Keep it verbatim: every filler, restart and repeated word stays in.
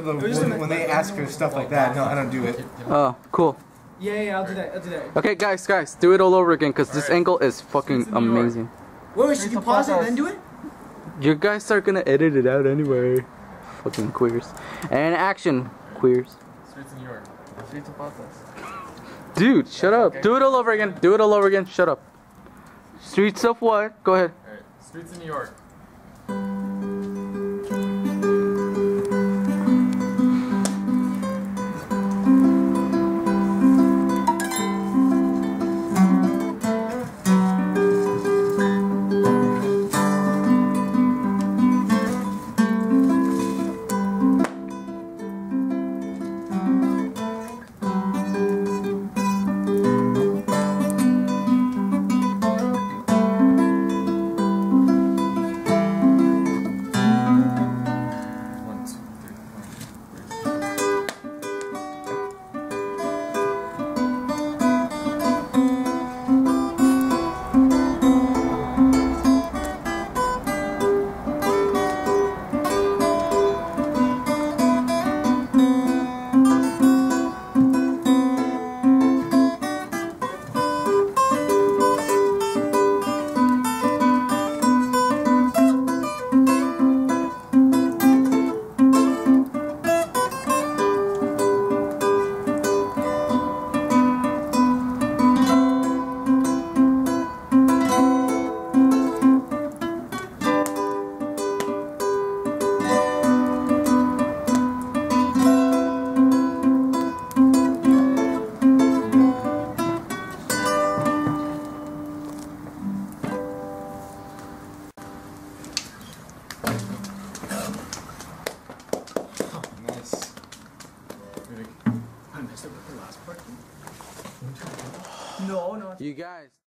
the, when, when they ask for stuff like that, no, I don't do it. Oh, cool. Yeah, yeah, I'll do that, I'll do that. Okay, guys, guys, do it all over again, because this angle is fucking amazing. Wait, wait, should you pause it and then do it? You guys are gonna edit it out anyway. Fucking queers. And action, queers. Streets in New York. Streets of Patas. Dude, shut up. Do it all over again. Do it all over again. Shut up. Streets of what? Go ahead. Alright, Streets in New York. You guys